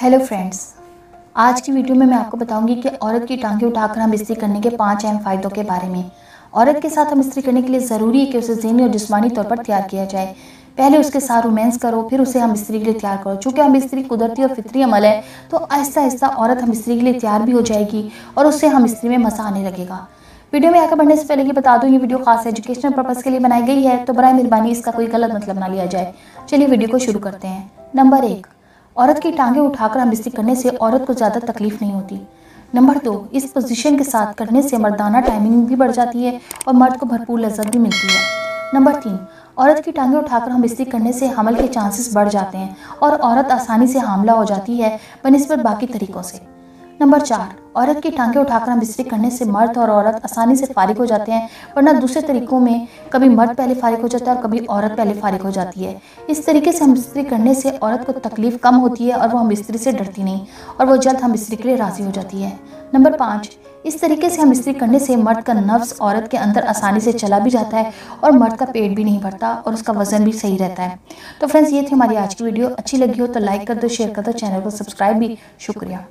Hello friends, आज की video में मैं आपको बताऊंगी कि औरत की टांगे उठाकर हम इस्त्री करने के 5 अहम फ़ायदों के बारे में। औरत के साथ हम इस्त्री करने के लिए ज़रूरी है कि उसे ज़हनी और जिस्मानी तौर पर तैयार किया जाए। पहले उसके साथ रोमांस करो, फिर उसे हम इस्त्री के लिए तैयार करो। चूँकि हम इस्त्री कुदरती और फितरी अमल है, तो आहिस्ता आहिस्ता औरत हम इस्त्री के लिए तैयार भी हो जाएगी और उससे हम इस्त्री में मज़ा आने लगेगा। वीडियो में आगे बढ़ने से पहले ये बता दूं, ये वीडियो खास एजुकेशनल पर्पज़ के लिए बनाई गई है, तो बराए मेहरबानी इसका कोई गलत मतलब ना लिया जाए। चलिए वीडियो को शुरू करते हैं। नंबर 1, औरत की टांगें उठाकर हम इस्त्री करने से औरत को ज़्यादा तकलीफ नहीं होती। नंबर 2, इस पोजीशन के साथ करने से मर्दाना टाइमिंग भी बढ़ जाती है और मर्द को भरपूर लज्जत भी मिलती है। नंबर 3, औरत की टांगें उठाकर हम इस्त्री करने से हमल के चांसेस बढ़ जाते हैं और औरत आसानी से हामला हो जाती है बनिस्बत बाकी तरीक़ों से। नंबर 4, औरत की टांगें उठाकर हम इस्त्री करने से मर्द और औरत आसानी से फारिग हो जाते हैं, वरना दूसरे तरीक़ों में कभी मर्द पहले फारिग हो जाता है और कभी औरत पहले फारिग हो जाती है। इस तरीके से हम इस्त्री करने से औरत को तकलीफ़ कम होती है और वो हम इस्त्री से डरती नहीं और वो जल्द हम इस्त्री के लिए राज़ी हो जाती है। नंबर 5, इस तरीके से हम इस्त्री करने से मर्द का नफ्स औरत के अंदर आसानी से चला भी जाता है और मर्द का पेट भी नहीं भरता और उसका वज़न भी सही रहता है। तो फ्रेंड्स, ये थी हमारी आज की वीडियो। अच्छी लगी हो तो लाइक कर दो, शेयर कर दो, चैनल को सब्सक्राइब भी। शुक्रिया।